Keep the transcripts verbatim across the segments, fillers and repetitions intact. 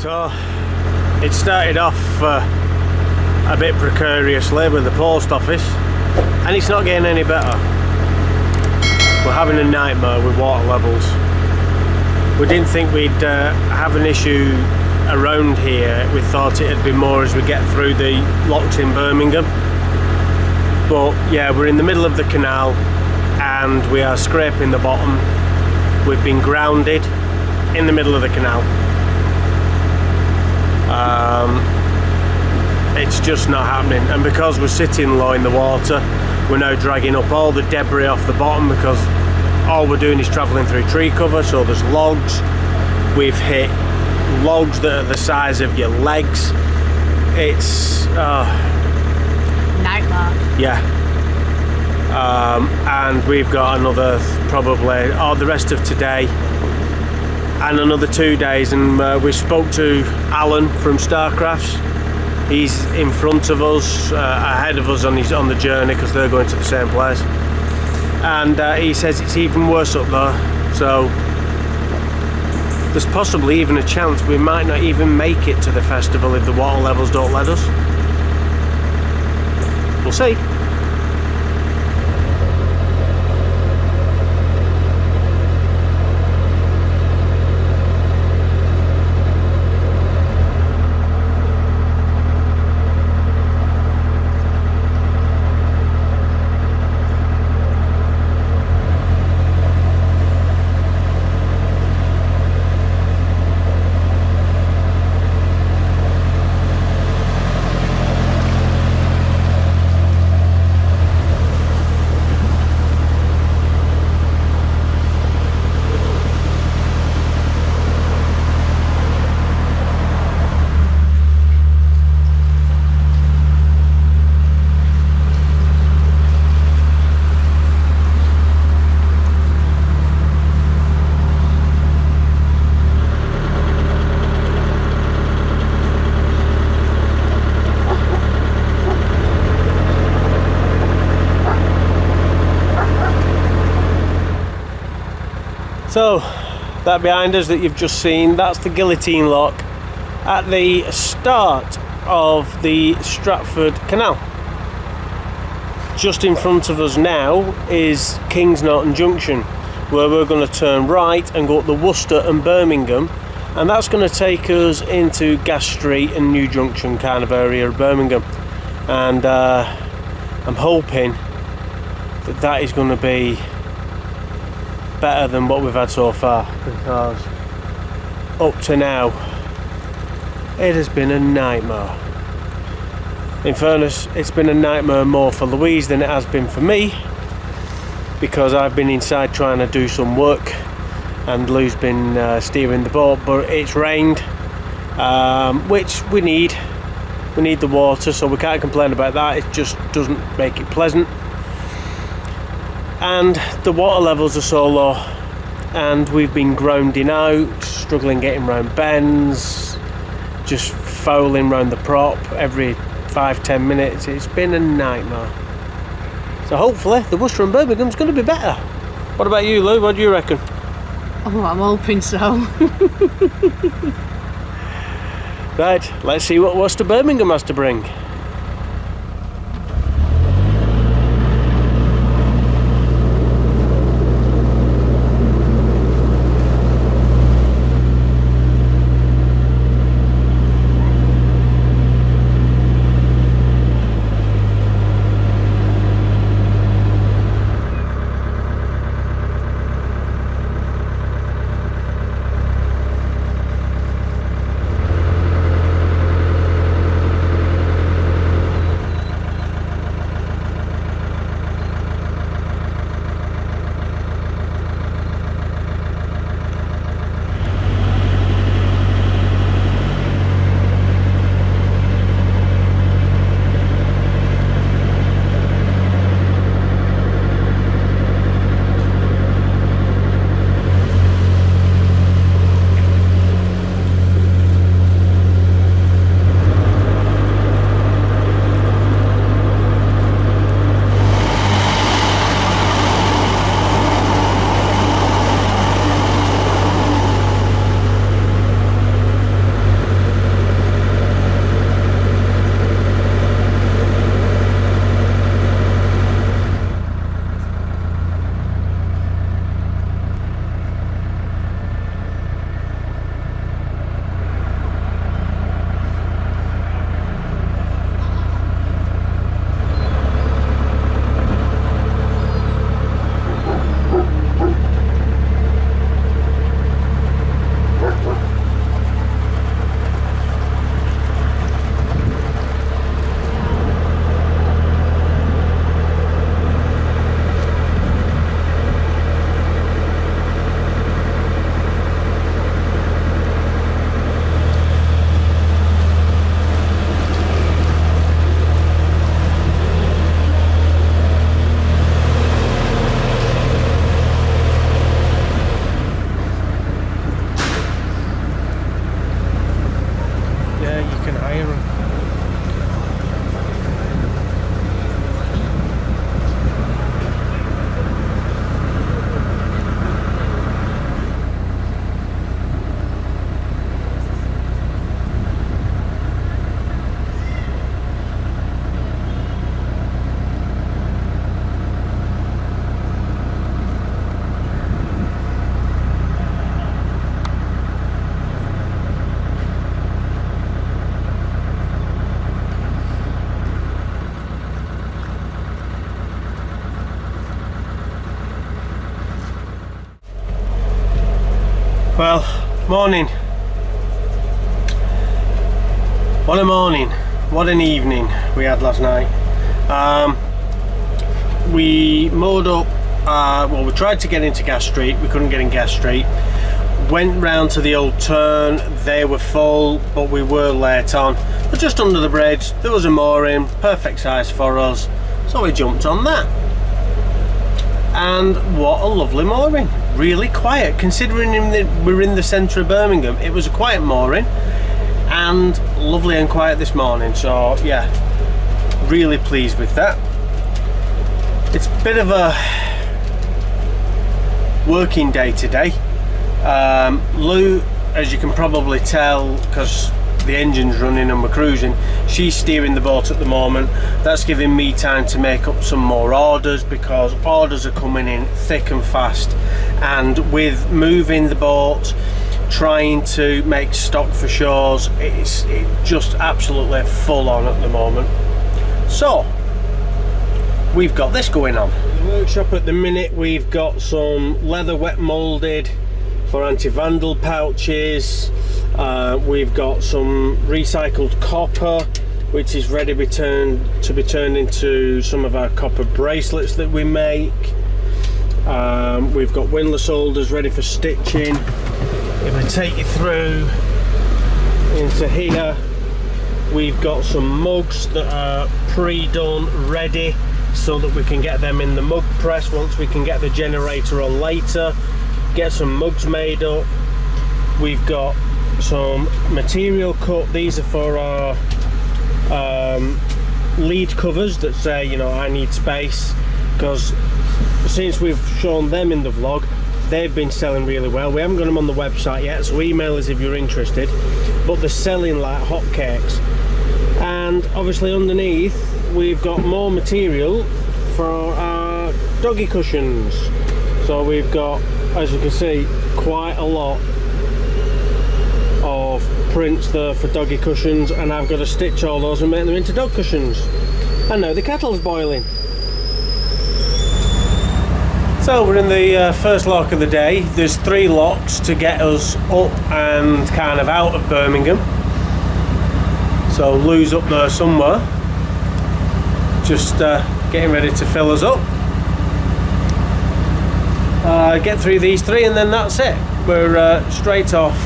So it started off uh, a bit precariously with the post office, and it's not getting any better. We're having a nightmare with water levels. We didn't think we'd uh, have an issue around here. We thought it'd be more as we get through the locks in Birmingham. But yeah, we're in the middle of the canal and we are scraping the bottom. We've been grounded in the middle of the canal. Um, it's just not happening, and because we're sitting low in the water, we're now dragging up all the debris off the bottom, because all we're doing is travelling through tree cover. So there's logs, we've hit logs that are the size of your legs. It's uh, nightmare. Yeah. Um, and we've got another probably or oh, the rest of today and another two days, and uh, we spoke to Alan from StarCrafts. He's in front of us, uh, ahead of us on his on the journey, because they're going to the same place, and uh, he says it's even worse up there, so there's possibly even a chance we might not even make it to the festival if the water levels don't let us. We'll see. So that behind us that you've just seen, that's the guillotine lock at the start of the Stratford canal. Just in front of us now is Kings Norton Junction, where we're going to turn right and go up the Worcester and Birmingham, and that's going to take us into Gas Street and New Junction kind of area of Birmingham, and uh, I'm hoping that that is going to be better than what we've had so far, because up to now it has been a nightmare. In fairness, it's been a nightmare more for Louise than it has been for me, because I've been inside trying to do some work and Lou's been uh, steering the boat, but it's rained, um, which we need we need the water, so we can't complain about that. It just doesn't make it pleasant. And the water levels are so low, and we've been grounding out, struggling getting round bends, just fouling round the prop every five ten minutes. It's been a nightmare. So hopefully the Worcester and Birmingham's going to be better. What about you, Lou? What do you reckon? Oh, I'm hoping so. Right, let's see what Worcester Birmingham has to bring. Well, morning. What a morning. What an evening we had last night. Um, we mowed up, uh, well, we tried to get into Gas Street. We couldn't get in Gas Street. Went round to the old turn. They were full, but we were late on. But just under the bridge, there was a mooring, perfect size for us. So we jumped on that. And what a lovely mooring. Really quiet, considering we're in the centre of Birmingham. It was a quiet mooring and lovely and quiet this morning, so yeah, really pleased with that. It's a bit of a working day today. um, Lou, as you can probably tell because the engine's running and we're cruising, she's steering the boat at the moment. That's giving me time to make up some more orders because orders are coming in thick and fast, and with moving the boat, trying to make stock for shores, it's it just absolutely full on at the moment. So we've got this going on. The workshop at the minute, we've got some leather wet molded for anti-vandal pouches. Uh, we've got some recycled copper which is ready return, to be turned into some of our copper bracelets that we make. Um, we've got windlass holders ready for stitching. If I take you through into here, we've got some mugs that are pre-done ready so that we can get them in the mug press once we can get the generator on later, get some mugs made up. We've got some material cut. These are for our um, lead covers that say, you know, I need space, because since we've shown them in the vlog, they've been selling really well. We haven't got them on the website yet, so email us if you're interested, but they're selling like hotcakes. And obviously underneath we've got more material for our doggy cushions, so we've got, as you can see, quite a lot of prints there for doggy cushions, and I've got to stitch all those and make them into dog cushions. And now the kettle's boiling. So we're in the uh, first lock of the day. There's three locks to get us up and kind of out of Birmingham. So Lou's up there somewhere, just uh, getting ready to fill us up. Uh, get through these three and then that's it. We're uh, straight off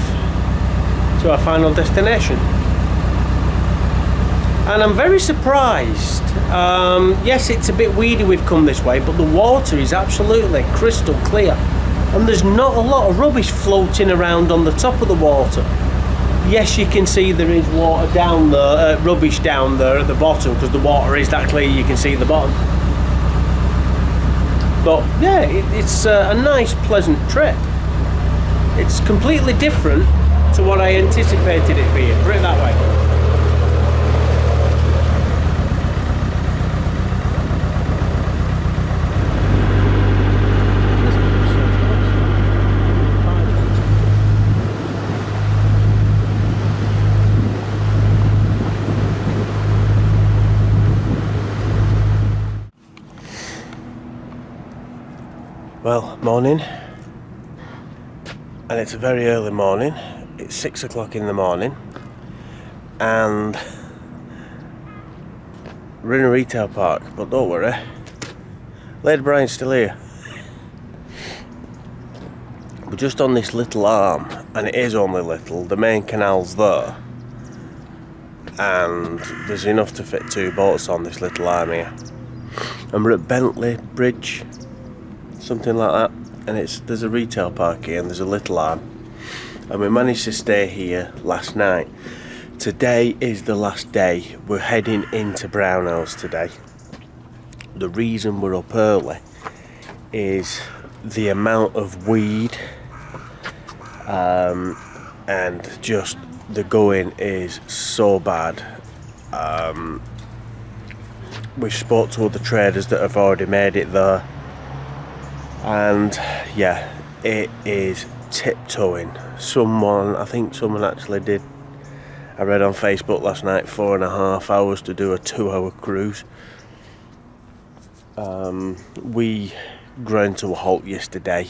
to our final destination. And I'm very surprised. Um, yes, it's a bit weedy we've come this way, but the water is absolutely crystal clear. And there's not a lot of rubbish floating around on the top of the water. Yes, you can see there is water down there, uh, rubbish down there at the bottom, because the water is that clear you can see the bottom. But yeah, it, it's uh, a nice, pleasant trip. It's completely different to what I anticipated it being, put it that way. Well, morning, and it's a very early morning. It's six o'clock in the morning, and we're in a retail park, but don't worry, Lady Brian's still here. We're just on this little arm, and it is only little. The main canal's there, and there's enough to fit two boats on this little arm here. And we're at Bentley Bridge, something like that, and it's there's a retail park here and there's a little arm, and we managed to stay here last night. Today is the last day. We're heading into Brownhills today. The reason we're up early is the amount of weed, um, and just the going is so bad. Um, we've spoke to other traders that have already made it there, and yeah, it is tiptoeing. Someone, I think someone actually did, I read on Facebook last night, four and a half hours to do a two hour cruise. Um, we ground to a halt yesterday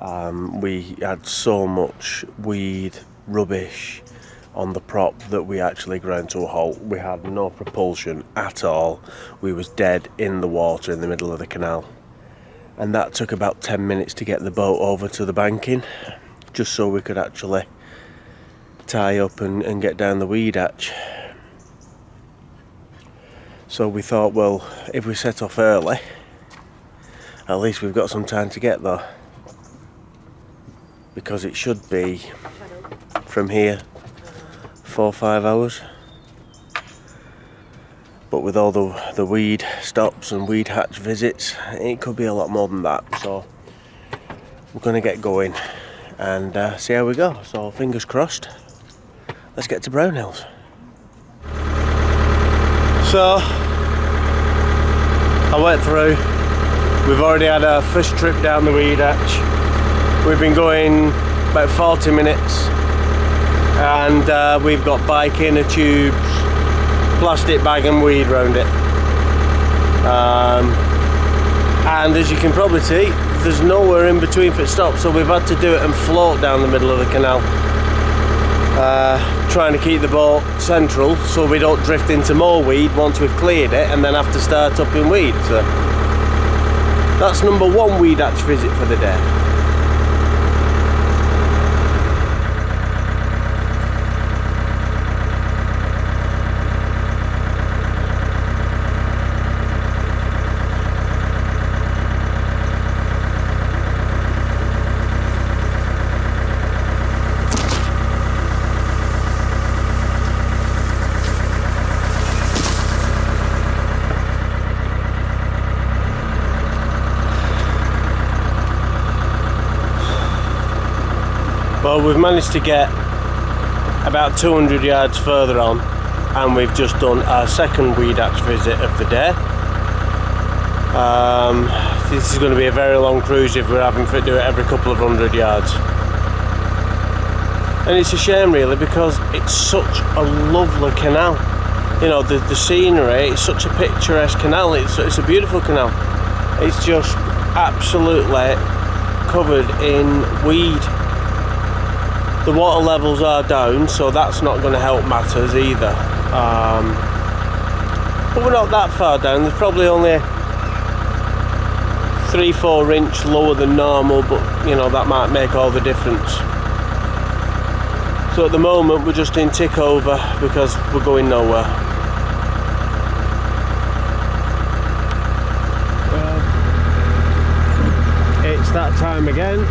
Um, we had so much weed, rubbish on the prop that we actually ground to a halt. We had no propulsion at all. We was dead in the water in the middle of the canal. And that took about ten minutes to get the boat over to the banking, just so we could actually tie up and, and get down the weed hatch. So we thought, well, if we set off early, at least we've got some time to get there, because it should be from here four or five hours. But with all the, the weed stops and weed hatch visits, it could be a lot more than that. So we're going to get going and uh, see how we go. So fingers crossed, let's get to Brownhills. So I went through. We've already had our first trip down the weed hatch. We've been going about forty minutes and uh, we've got bike inner tubes, plastic bag and weed round it. Um, and as you can probably see, there's nowhere in between for it stops, so we've had to do it and float down the middle of the canal, uh, trying to keep the boat central so we don't drift into more weed once we've cleared it and then have to start up in weed. So that's number one weed hatch visit for the day. Well, we've managed to get about two hundred yards further on and we've just done our second weed hatch visit of the day. Um, this is going to be a very long cruise if we're having to do it every couple of hundred yards. And it's a shame really, because it's such a lovely canal. You know, the, the scenery, it's such a picturesque canal, it's, it's a beautiful canal. It's just absolutely covered in weed. The water levels are down, so that's not going to help matters either. Um, but we're not that far down. There's probably only three, four inch lower than normal, but you know, that might make all the difference. So at the moment, we're just in tick over because we're going nowhere. Well, it's that time again.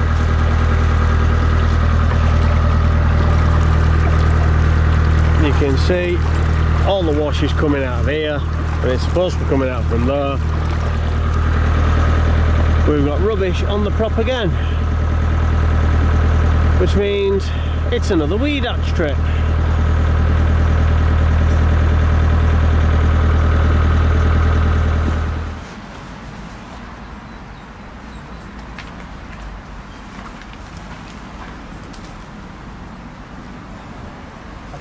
You can see all the wash is coming out of here, and it's supposed to be coming out from there. We've got rubbish on the prop again, which means it's another weed hatch trip.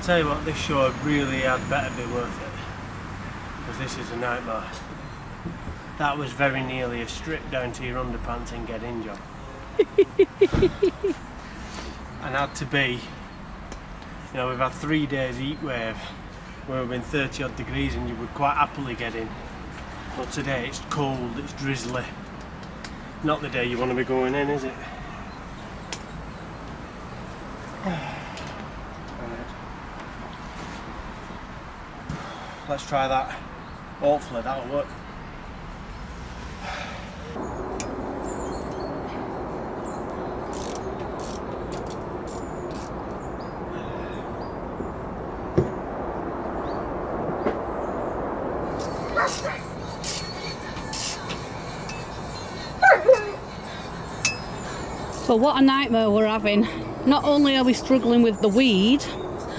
Tell you what, this show really had better be worth it, because this is a nightmare. That was very nearly a strip down to your underpants and get in job, and had to be. You know, we've had three days heat wave where we've been thirty odd degrees and you would quite happily get in, but today it's cold, it's drizzly. Not the day you want to be going in, is it? Let's try that. Hopefully that'll work. So what a nightmare we're having. Not only are we struggling with the weed,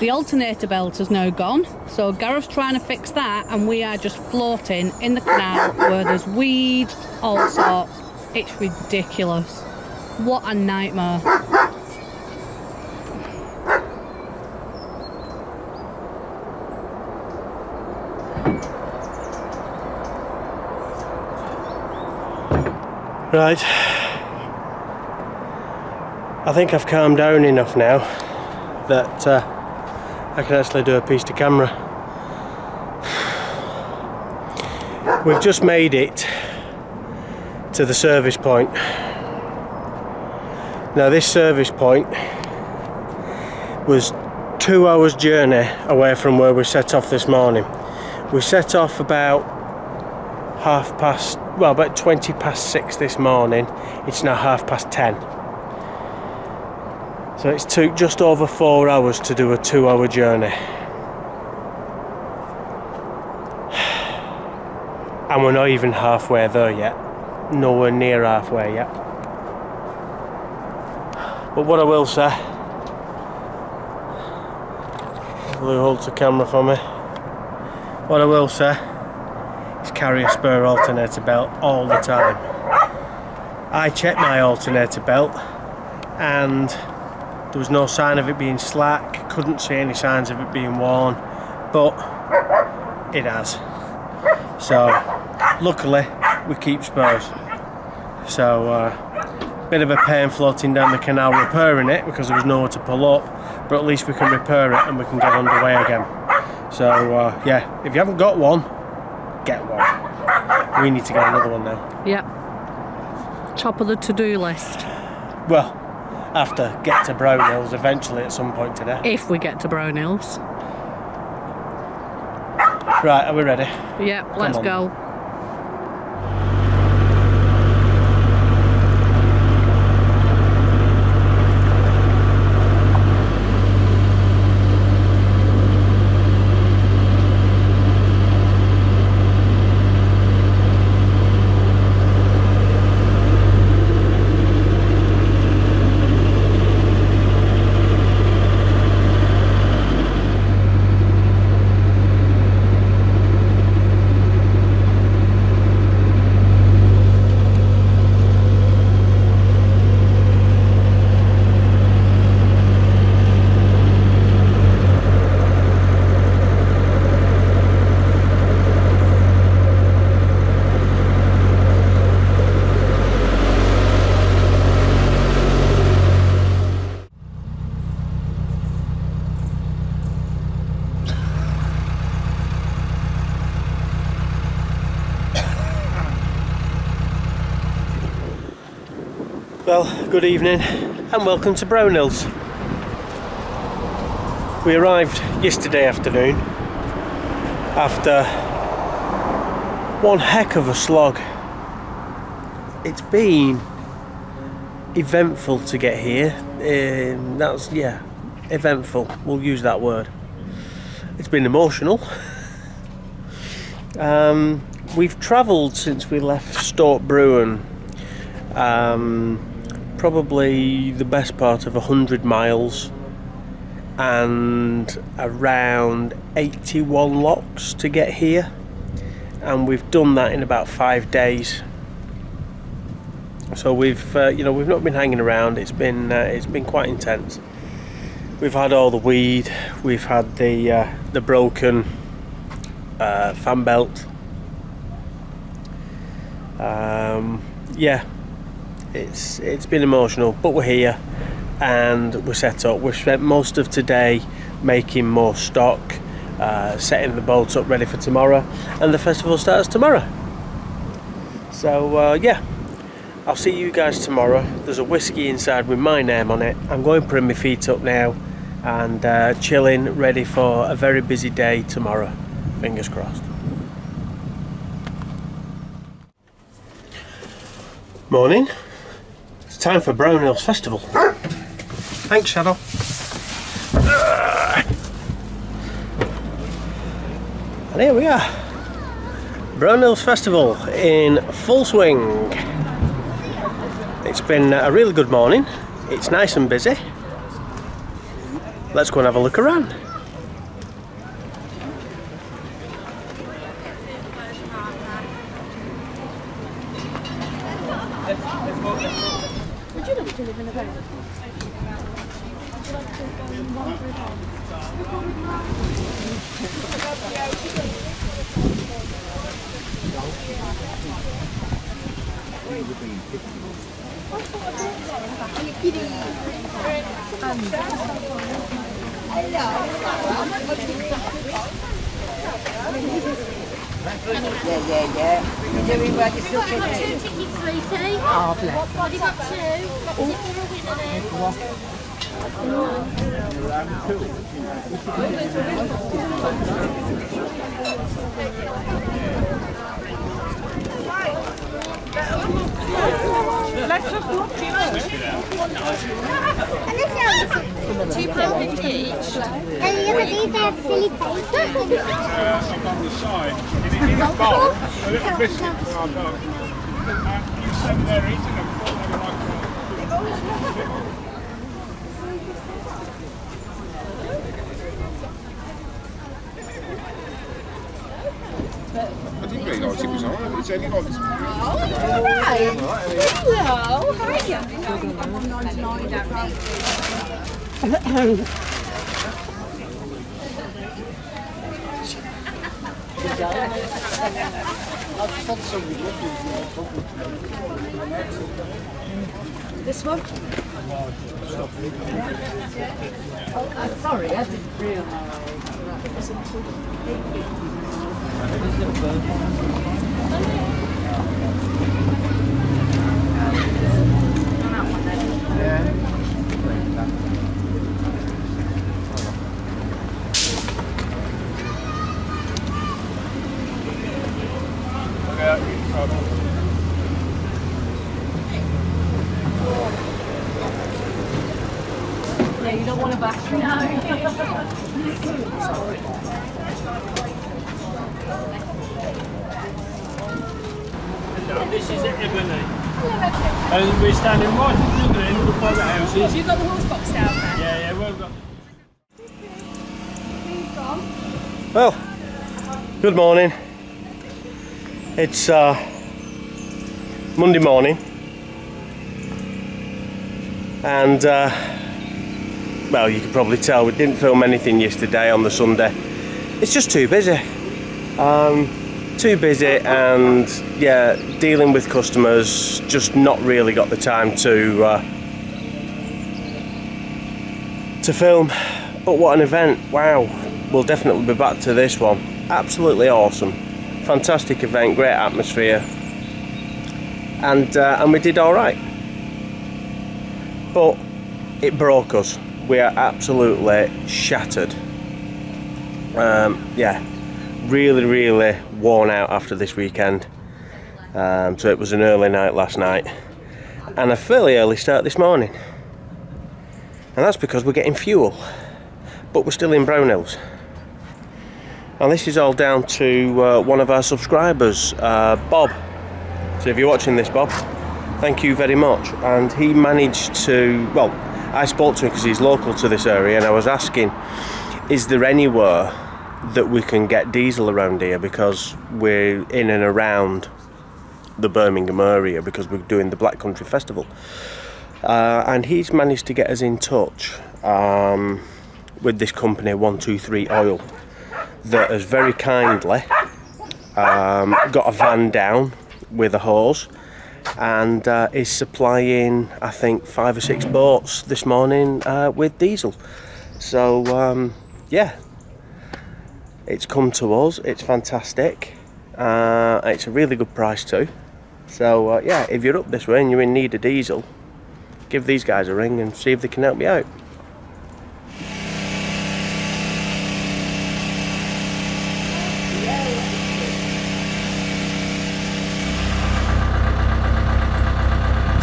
the alternator belt has now gone, so Gareth's trying to fix that and we are just floating in the canal where there's weed, all sorts. It's ridiculous. What a nightmare. Right, I think I've calmed down enough now that uh, I can actually do a piece to camera. We've just made it to the service point. Now this service point was two hours journey away from where we set off this morning. We set off about half past, well about twenty past six this morning. It's now half past ten. So it's took just over four hours to do a two hour journey. And we're not even halfway there yet. Nowhere near halfway yet. But what I will say, Lou holds the camera for me. What I will say is carry a spare alternator belt all the time. I checked my alternator belt and there was no sign of it being slack, couldn't see any signs of it being worn, but it has. So luckily we keep spares. So uh, bit of a pain floating down the canal repairing it because there was nowhere to pull up, but at least we can repair it and we can get underway again. So uh, yeah, if you haven't got one, get one. We need to get another one now. Yep. Top of the to-do list. Well, have to get to Brownhills eventually at some point today. If we get to Brownhills. Right, are we ready? Yep, Come let's on. go. Well, good evening and welcome to Brownhills. We arrived yesterday afternoon after one heck of a slog. It's been eventful to get here. Um, that's, yeah, eventful. We'll use that word. It's been emotional. Um, we've travelled since we left Stort Bruin. Um, Probably the best part of a hundred miles and around eighty-one locks to get here, and we've done that in about five days. So we've, uh, you know, we've not been hanging around. It's been, uh, it's been quite intense. We've had all the weed. We've had the uh, the broken uh, fan belt. Um, yeah. It's it's been emotional, but we're here and we're set up. We've spent most of today making more stock, uh, setting the boat up ready for tomorrow, and the festival starts tomorrow. So uh, yeah, I'll see you guys tomorrow. There's a whiskey inside with my name on it. I'm going putting my feet up now and uh, chilling, ready for a very busy day tomorrow. Fingers crossed. Morning. It's time for Brownhills Festival. Thanks, Shadow. And here we are. Brownhills Festival in full swing. It's been a really good morning. It's nice and busy. Let's go and have a look around. Thank you. Yeah, yeah, yeah. You're doing well, you're still kidding. I've got two tickets, sweetie. Oh, bless. I've got two. I've got a winner there. Let's just look here. two pounds fifty each. And you're going to have silly face. I'm on the side. If it is bold, a little biscuit for our dog. And you sat there eating them before they were like I didn't realise it was on. It's only on this. Oh, hello. How are you? I'm on ninety-nine down there. It's this one? Oh, I'm sorry, I didn't realise. Yeah, you can try that. Yeah, you don't want to back me now. Sorry. Hello, this is Ebony. And we're standing right in the middle of the private houses. You've got the horse box down there? Yeah, yeah, well done. Well, good morning. It's uh, Monday morning and uh, well, you can probably tell we didn't film anything yesterday on the Sunday. It's just too busy. Um, too busy and yeah, dealing with customers, just not really got the time to uh, to film. But what an event, wow. We'll definitely be back to this one. Absolutely awesome. Fantastic event, great atmosphere, and uh, and we did all right, but it broke us. We are absolutely shattered. Um, yeah, really, really worn out after this weekend. Um, so it was an early night last night, and a fairly early start this morning, and that's because we're getting fuel, but we're still in Brownhills. And this is all down to uh, one of our subscribers, uh, Bob. So if you're watching this, Bob, thank you very much. And he managed to, well, I spoke to him because he's local to this area, and I was asking, is there anywhere that we can get diesel around here, because we're in and around the Birmingham area because we're doing the Black Country Festival. Uh, and he's managed to get us in touch um, with this company, one two three Oil. That has very kindly um, got a van down with a hose and uh, is supplying, I think, five or six boats this morning uh, with diesel. So um, yeah, it's come to us, it's fantastic, uh, it's a really good price too. So uh, yeah, if you're up this way and you're in need of diesel, give these guys a ring and see if they can help me out.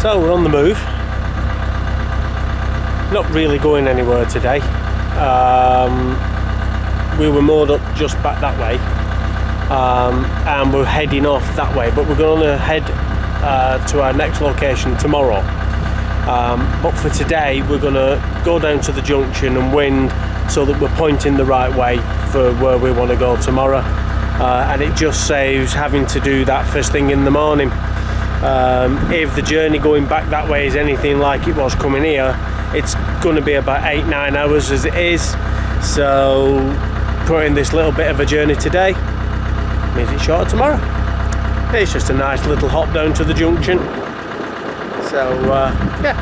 So we're on the move, not really going anywhere today. Um, we were moored up just back that way, um, and we're heading off that way, but we're going to head uh, to our next location tomorrow. Um, but for today we're going to go down to the junction and wind so that we're pointing the right way for where we want to go tomorrow, uh, and it just saves having to do that first thing in the morning. Um, if the journey going back that way is anything like it was coming here, it's going to be about eight nine hours as it is. So putting this little bit of a journey today means it's shorter tomorrow. It's just a nice little hop down to the junction. So uh, yeah,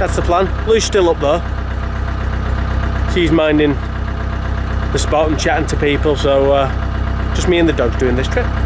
that's the plan. Lou's still up there. She's minding the spot and chatting to people, so uh, just me and the dog doing this trip.